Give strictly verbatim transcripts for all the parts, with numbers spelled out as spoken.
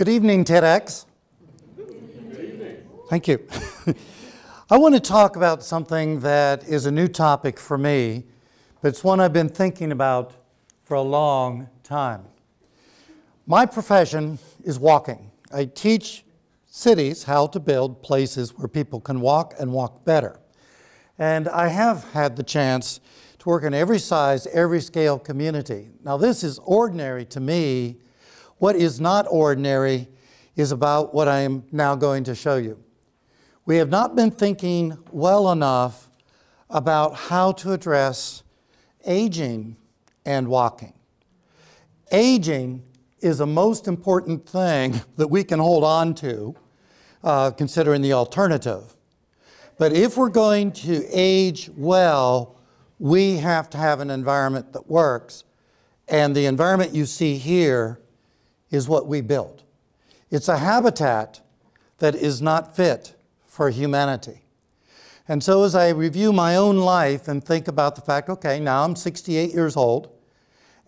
Good evening, TEDx. Good evening. Thank you. I want to talk about something that is a new topic for me, but it's one I've been thinking about for a long time. My profession is walking. I teach cities how to build places where people can walk and walk better. And I have had the chance to work in every size, every scale community. Now, this is ordinary to me. What is not ordinary is about what I am now going to show you. We have not been thinking well enough about how to address aging and walking. Aging is the most important thing that we can hold on to, uh, considering the alternative. But if we're going to age well, we have to have an environment that works. And the environment you see here is what we built. It's a habitat that is not fit for humanity. And so as I review my own life and think about the fact, okay, now I'm sixty-eight years old,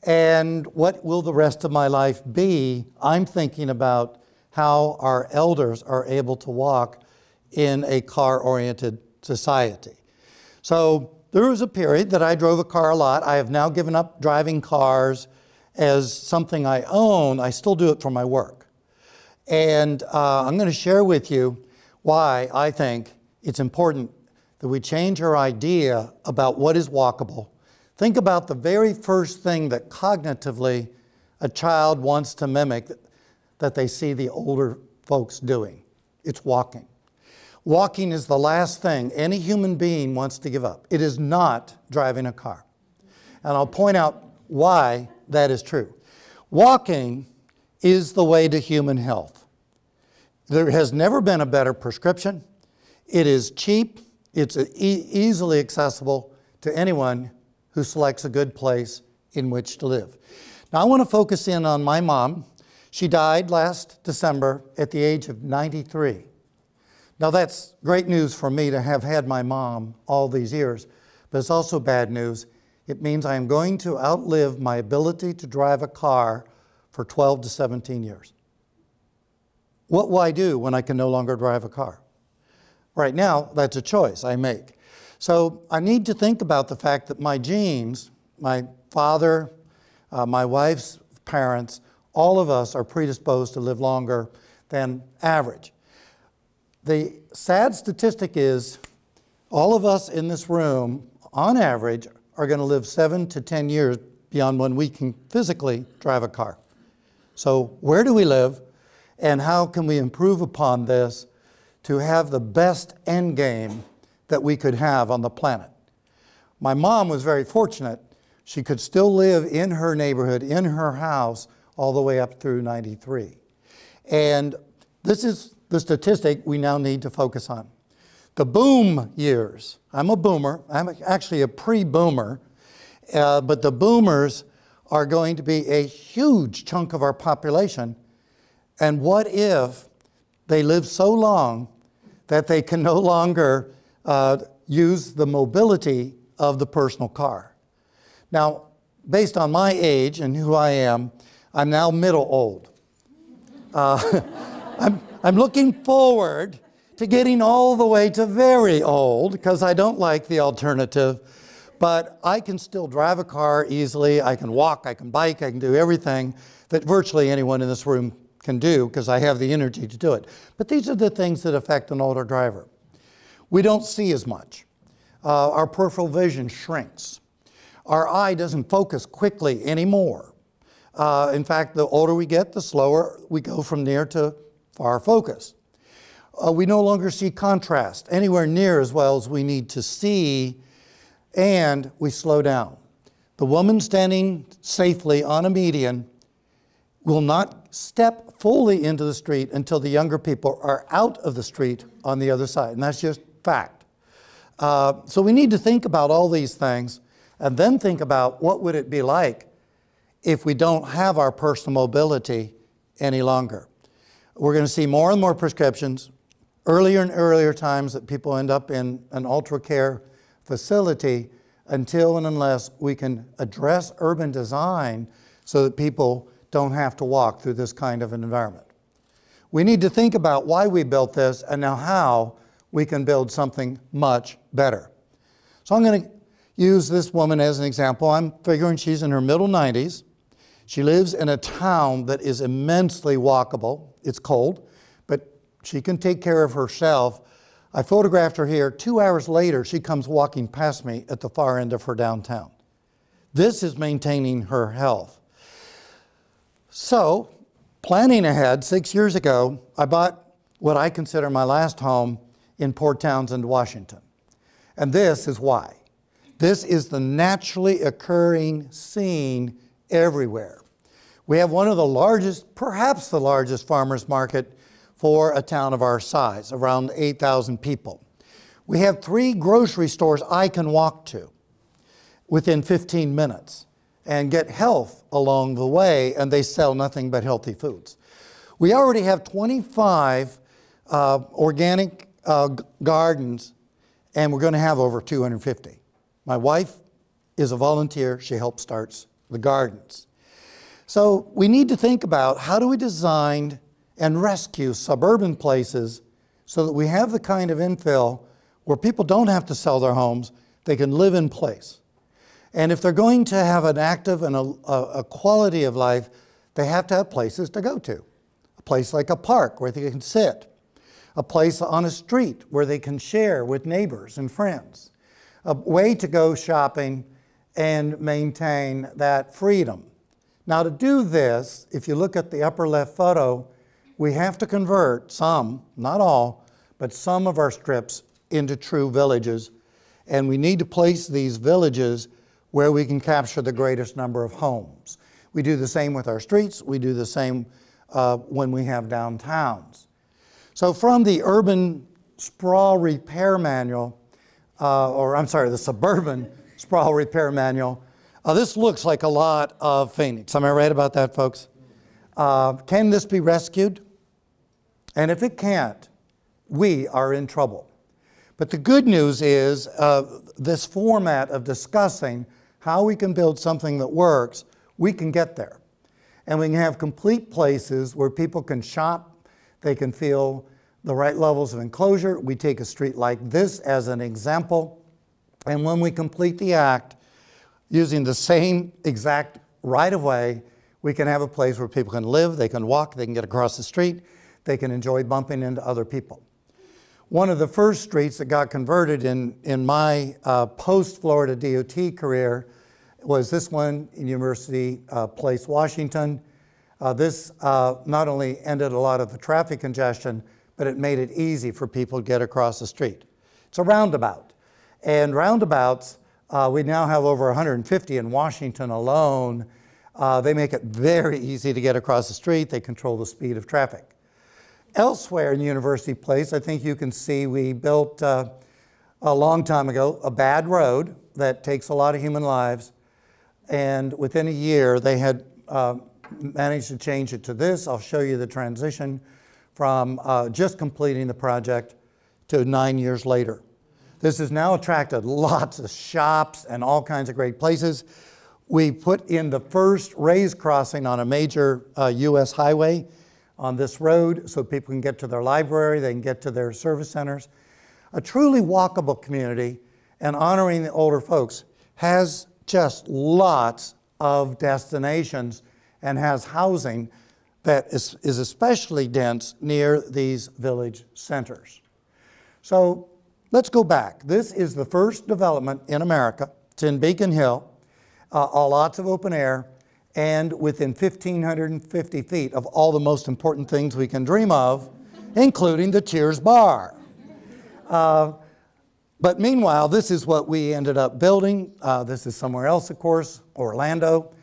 and what will the rest of my life be? I'm thinking about how our elders are able to walk in a car-oriented society. So there was a period that I drove a car a lot. I have now given up driving cars as something I own. I still do it for my work. And uh, I'm going to share with you why I think it's important that we change our idea about what is walkable. Think about the very first thing that cognitively a child wants to mimic that they see the older folks doing. It's walking. Walking is the last thing any human being wants to give up. It is not driving a car. And I'll point out why that is true. Walking is the way to human health. There has never been a better prescription. It is cheap. It's e- easily accessible to anyone who selects a good place in which to live. Now, I want to focus in on my mom. She died last December at the age of ninety-three. Now, that's great news for me to have had my mom all these years, but it's also bad news. It means I am going to outlive my ability to drive a car for twelve to seventeen years. What will I do when I can no longer drive a car? Right now, that's a choice I make. So I need to think about the fact that my genes, my father, uh, my wife's parents, all of us are predisposed to live longer than average. The sad statistic is all of us in this room, on average, are going to live seven to ten years beyond when we can physically drive a car. So where do we live, and how can we improve upon this to have the best end game that we could have on the planet? My mom was very fortunate. She could still live in her neighborhood, in her house, all the way up through ninety-three. And this is the statistic we now need to focus on. The boom years. I'm a boomer. I'm actually a pre-boomer. Uh, but the boomers are going to be a huge chunk of our population. And what if they live so long that they can no longer Uh, use the mobility of the personal car? Now, based on my age and who I am, I'm now middle old. Uh, I'm, I'm looking forward to getting all the way to very old, because I don't like the alternative, but I can still drive a car easily. I can walk, I can bike, I can do everything that virtually anyone in this room can do, because I have the energy to do it. But these are the things that affect an older driver. We don't see as much. Uh, our peripheral vision shrinks. Our eye doesn't focus quickly anymore. Uh, in fact, the older we get, the slower we go from near to far focus. Uh, we no longer see contrast anywhere near as well as we need to see, and we slow down. The woman standing safely on a median will not step fully into the street until the younger people are out of the street on the other side, and that's just fact. Uh, so we need to think about all these things and then think about what would it be like if we don't have our personal mobility any longer. We're going to see more and more prescriptions, earlier and earlier times that people end up in an ultra care facility, until and unless we can address urban design so that people don't have to walk through this kind of an environment. We need to think about why we built this and now how we can build something much better. So I'm going to use this woman as an example. I'm figuring she's in her middle nineties. She lives in a town that is immensely walkable. It's cold, but she can take care of herself. I photographed her here. Two hours later, she comes walking past me at the far end of her downtown. This is maintaining her health. So, planning ahead, six years ago, I bought what I consider my last home in Port Townsend, Washington. And this is why. This is the naturally occurring scene everywhere. We have one of the largest, perhaps the largest farmers market for a town of our size, around eight thousand people. We have three grocery stores I can walk to within fifteen minutes and get health along the way, and they sell nothing but healthy foods. We already have twenty-five uh, organic uh, gardens, and we're going to have over two hundred fifty. My wife is a volunteer. She helps start the gardens. So we need to think about how do we design and rescue suburban places so that we have the kind of infill where people don't have to sell their homes, they can live in place. And if they're going to have an active and a, a quality of life, they have to have places to go to. A place like a park where they can sit. A place on a street where they can share with neighbors and friends. A way to go shopping and maintain that freedom. Now to do this, if you look at the upper left photo, we have to convert some, not all, but some of our strips into true villages. And we need to place these villages where we can capture the greatest number of homes. We do the same with our streets. We do the same uh, when we have downtowns. So from the urban sprawl repair manual, uh, or I'm sorry, the suburban sprawl repair manual, uh, this looks like a lot of Phoenix. Am I right about that, folks? Uh, can this be rescued? And if it can't, we are in trouble. But the good news is uh, this format of discussing how we can build something that works, we can get there. And we can have complete places where people can shop, they can feel the right levels of enclosure. We take a street like this as an example. And when we complete the act, using the same exact right-of-way, we can have a place where people can live, they can walk, they can get across the street, they can enjoy bumping into other people. One of the first streets that got converted in, in my uh, post-Florida D O T career was this one in University uh, Place, Washington. Uh, this uh, not only ended a lot of the traffic congestion, but it made it easy for people to get across the street. It's a roundabout. And roundabouts, uh, we now have over one hundred fifty in Washington alone. Uh, they make it very easy to get across the street. They control the speed of traffic. Elsewhere in University Place, I think you can see we built uh, a long time ago a bad road that takes a lot of human lives. And within a year, they had uh, managed to change it to this. I'll show you the transition from uh, just completing the project to nine years later. This has now attracted lots of shops and all kinds of great places. We put in the first raised crossing on a major uh, U S highway on this road so people can get to their library, they can get to their service centers. A truly walkable community and honoring the older folks has just lots of destinations and has housing that is, is especially dense near these village centers. So let's go back. This is the first development in America. It's in Beacon Hill, uh, lots of open air, and within fifteen fifty feet of all the most important things we can dream of, including the Cheers bar. Uh, but meanwhile, this is what we ended up building. Uh, this is somewhere else, of course, Orlando.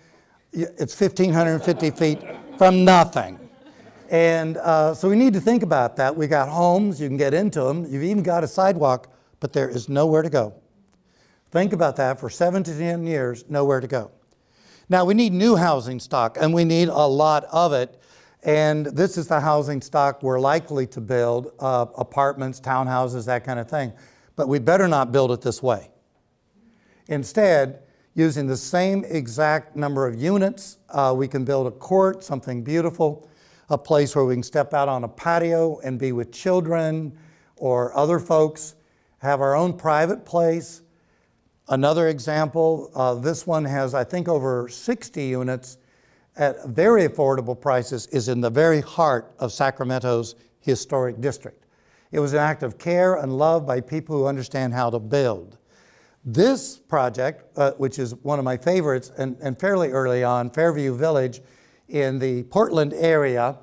It's fifteen fifty feet from nothing. And uh, so we need to think about that. We got homes, you can get into them. You've even got a sidewalk, but there is nowhere to go. Think about that for seven to ten years, nowhere to go. Now, we need new housing stock, and we need a lot of it. And this is the housing stock we're likely to build, uh, apartments, townhouses, that kind of thing. But we better not build it this way. Instead, using the same exact number of units, uh, we can build a court, something beautiful, a place where we can step out on a patio and be with children or other folks, have our own private place. Another example, uh, this one has, I think, over sixty units at very affordable prices, is in the very heart of Sacramento's historic district. It was an act of care and love by people who understand how to build. This project, uh, which is one of my favorites, and, and fairly early on, Fairview Village in the Portland area,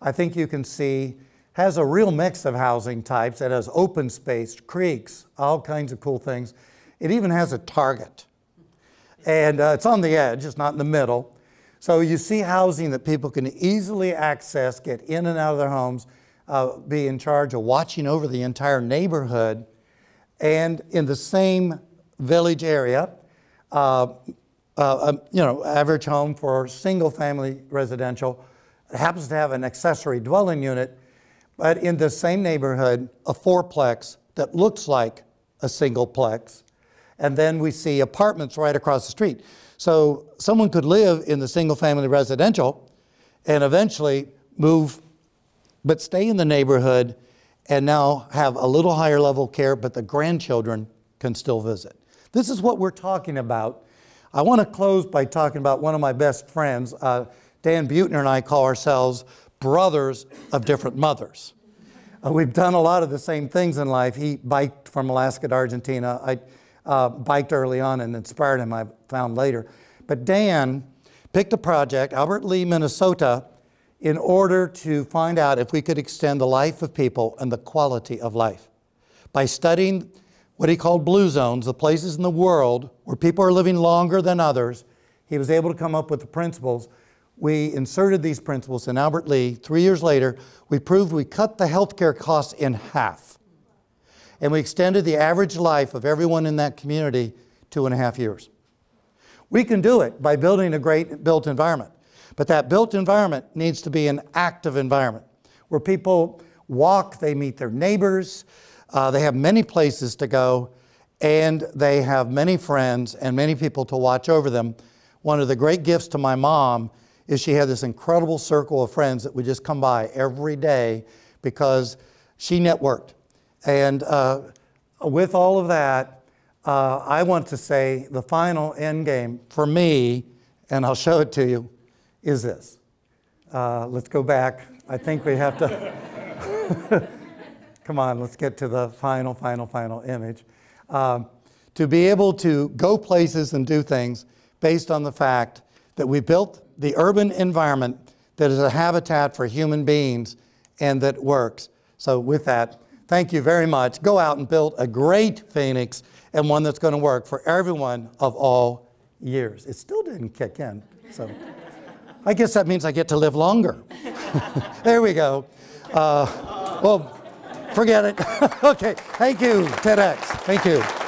I think you can see, has a real mix of housing types. It has open space, creeks, all kinds of cool things. It even has a Target. And uh, it's on the edge, it's not in the middle. So you see housing that people can easily access, get in and out of their homes, uh, be in charge of watching over the entire neighborhood. And in the same village area, uh, uh, you know, average home for single family residential, it happens to have an accessory dwelling unit, but in the same neighborhood, a fourplex that looks like a singleplex. And then we see apartments right across the street. So someone could live in the single family residential and eventually move, but stay in the neighborhood and now have a little higher level care, but the grandchildren can still visit. This is what we're talking about. I want to close by talking about one of my best friends. Uh, Dan Buettner and I call ourselves brothers of different mothers. Uh, we've done a lot of the same things in life. He biked from Alaska to Argentina. I, Uh, biked early on and inspired him, I found later. But Dan picked a project, Albert Lee, Minnesota, in order to find out if we could extend the life of people and the quality of life by studying what he called blue zones, the places in the world where people are living longer than others. He was able to come up with the principles. We inserted these principles in Albert Lee. Three years later, we proved we cut the healthcare costs in half. And we extended the average life of everyone in that community two and a half years. We can do it by building a great built environment. But that built environment needs to be an active environment where people walk, they meet their neighbors, uh, they have many places to go, and they have many friends and many people to watch over them. One of the great gifts to my mom is she had this incredible circle of friends that would just come by every day because she networked. And uh, with all of that, uh, I want to say the final end game for me, and I'll show it to you, is this. Uh, let's go back. I think we have to. Come on, let's get to the final, final, final image. Um, to be able to go places and do things based on the fact that we built the urban environment that is a habitat for human beings and that works. So with that, thank you very much. Go out and build a great Phoenix and one that's going to work for everyone of all years. It still didn't kick in, so I guess that means I get to live longer. There we go. Uh, well, forget it. Okay, thank you, TEDx. Thank you.